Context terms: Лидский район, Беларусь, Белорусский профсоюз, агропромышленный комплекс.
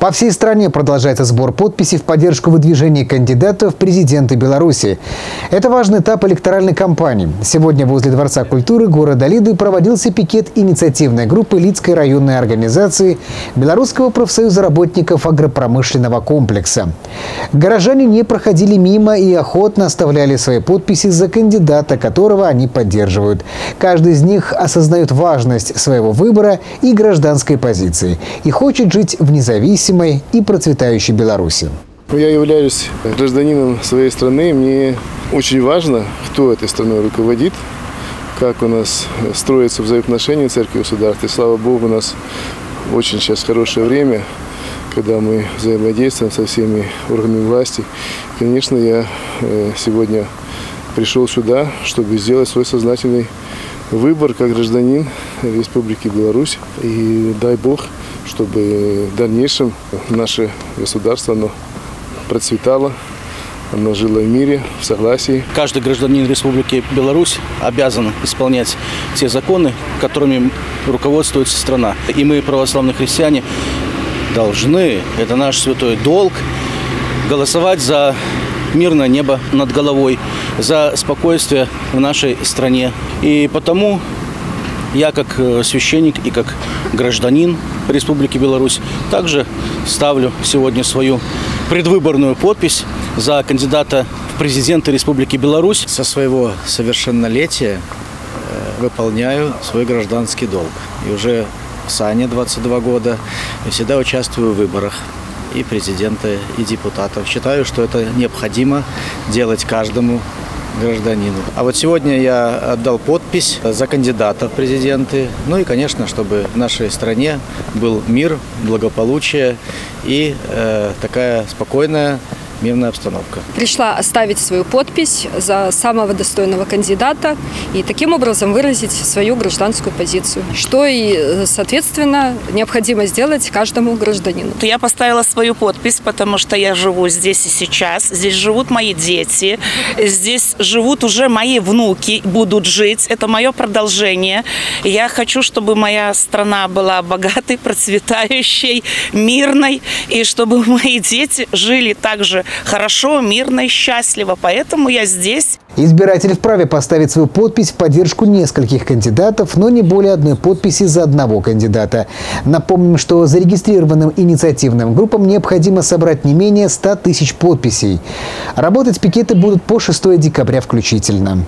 По всей стране продолжается сбор подписей в поддержку выдвижения кандидата в президенты Беларуси. Это важный этап электоральной кампании. Сегодня возле Дворца культуры города Лиды проводился пикет инициативной группы Лидской районной организации Белорусского профсоюза работников агропромышленного комплекса. Горожане не проходили мимо и охотно оставляли свои подписи за кандидата, которого они поддерживают. Каждый из них осознает важность своего выбора и гражданской позиции и хочет жить в независимости и процветающей Беларуси. Я являюсь гражданином своей страны. Мне очень важно, кто этой страной руководит, как у нас строятся взаимоотношения церкви и государства. И, слава Богу, у нас очень сейчас хорошее время, когда мы взаимодействуем со всеми органами власти. Конечно, я сегодня пришел сюда, чтобы сделать свой сознательный выбор как гражданин Республики Беларусь. И дай Бог, чтобы в дальнейшем наше государство оно процветало, оно жило в мире, в согласии. Каждый гражданин Республики Беларусь обязан исполнять те законы, которыми руководствуется страна. И мы, православные христиане, должны, это наш святой долг, голосовать за мирное небо над головой, за спокойствие в нашей стране. И потому я, как священник и как гражданин Республики Беларусь, также ставлю сегодня свою предвыборную подпись за кандидата в президенты Республики Беларусь. Со своего совершеннолетия выполняю свой гражданский долг. И уже Сане 22 года и всегда участвую в выборах и президента, и депутатов. Считаю, что это необходимо делать каждому гражданину. А вот сегодня я отдал подпись за кандидата в президенты. Ну и, конечно, чтобы в нашей стране был мир, благополучие и такая спокойная мирная обстановка. Пришла оставить свою подпись за самого достойного кандидата и таким образом выразить свою гражданскую позицию, что и, соответственно, необходимо сделать каждому гражданину. Я поставила свою подпись, потому что я живу здесь и сейчас, здесь живут мои дети, здесь живут уже мои внуки, будут жить, это мое продолжение. Я хочу, чтобы моя страна была богатой, процветающей, мирной, и чтобы мои дети жили также хорошо, мирно и счастливо. Поэтому я здесь. Избиратель вправе поставить свою подпись в поддержку нескольких кандидатов, но не более одной подписи за одного кандидата. Напомним, что зарегистрированным инициативным группам необходимо собрать не менее 100 тысяч подписей. Работать пикеты будут по 6 декабря включительно.